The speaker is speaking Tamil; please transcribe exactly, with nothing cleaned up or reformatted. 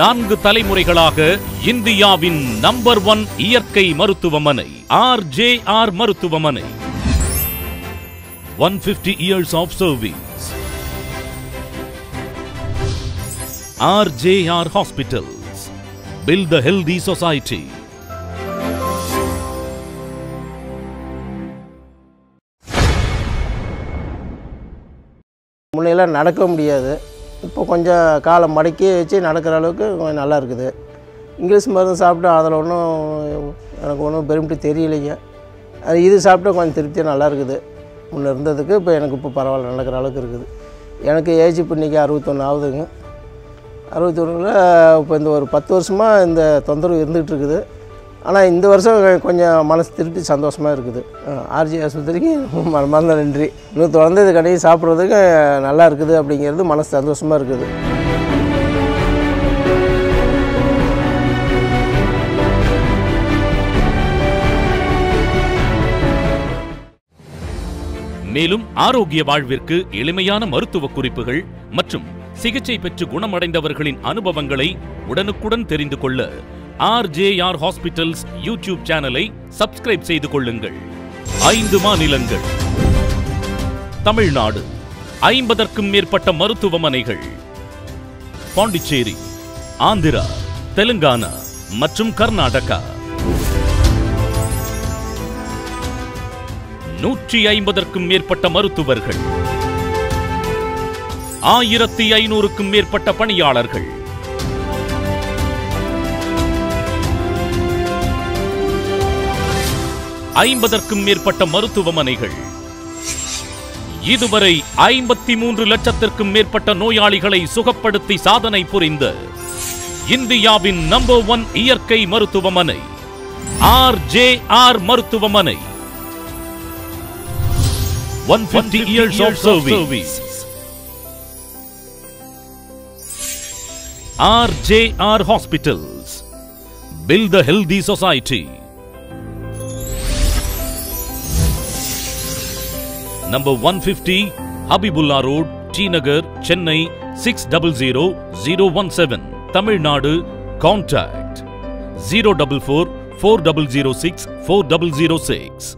நான்கு தலைமுறைகளாக இந்தியாவின் நம்பர் ஒன் இயற்கை மருத்துவமனை R J R மருத்துவமனை. one hundred fifty years of service. R J R Hospitals. Build the healthy society. முன்னையில நடக்க முடியாது. இப்போ கொஞ்சம் காலம் மடக்கி வச்சு நடக்கிற அளவுக்கு கொஞ்சம் நல்லா இருக்குது. இங்கிலீஷ் மருந்து சாப்பிட்டு அதில் ஒன்றும் எனக்கு ஒன்றும் பெருமிட்டு தெரியலைங்க. அது இது சாப்பிட்டா கொஞ்சம் திருப்தியாக நல்லா இருக்குது. முன்னே இருந்ததுக்கு இப்போ எனக்கு இப்போ பரவாயில்ல, நடக்கிற அளவுக்கு இருக்குது. எனக்கு ஏஜ் இப்போ இன்றைக்கி அறுபத்தொன்று ஆகுதுங்க. அறுபத்தொன்னில் இப்போ இந்த ஒரு பத்து வருஷமாக இந்த தொந்தரவு இருந்துகிட்டு இருக்குது. ஆனால் இந்த வருஷம் கொஞ்சம் மனசு திருப்தி சந்தோஷமாக இருக்குது. ஆர்ஜி ஆஸ்பத்திரிக்கு மறந்த நன்றி. இன்னும் தொடர்ந்து இது கடையை சாப்பிட்றதுக்கு நல்லா இருக்குது அப்படிங்கிறது மனசு சந்தோஷமாக இருக்குது. மேலும் ஆரோக்கிய வாழ்விற்கு எளிமையான மருத்துவ குறிப்புகள் மற்றும் சிகிச்சை பெற்று குணமடைந்தவர்களின் அனுபவங்களை உடனுக்குடன் தெரிந்து கொள்ள R J R Hospitals YouTube சேனலை சப்ஸ்கிரைப் செய்து கொள்ளுங்கள். ஐந்து மாநிலங்கள், தமிழ்நாடு, ஐம்பதற்கும் மேற்பட்ட மருத்துவமனைகள், பாண்டிச்சேரி, ஆந்திரா, தெலுங்கானா மற்றும் கர்நாடகா, நூற்றி ஐம்பதற்கும் மேற்பட்ட மருத்துவர்கள், ஆயிரத்தி ஐநூறுக்கும் மேற்பட்ட பணியாளர்கள், ஐம்பதற்கும் மேற்பட்ட மருத்துவமனைகள், இதுவரை ஐம்பத்தி மூன்று லட்சத்திற்கும் மேற்பட்ட நோயாளிகளை சுகப்படுத்தி சாதனை புரிந்த இந்தியாவின் நம்பர் ஒன் இயற்கை மருத்துவமனை R J R மருத்துவமனை. one hundred fifty years of service. R J R Hospitals. Build the healthy society. Number one fifty, Habibullah Road, T Nagar, Chennai, six zero zero zero one seven, Tamil Nadu. Contact zero four four four zero zero six four zero zero six.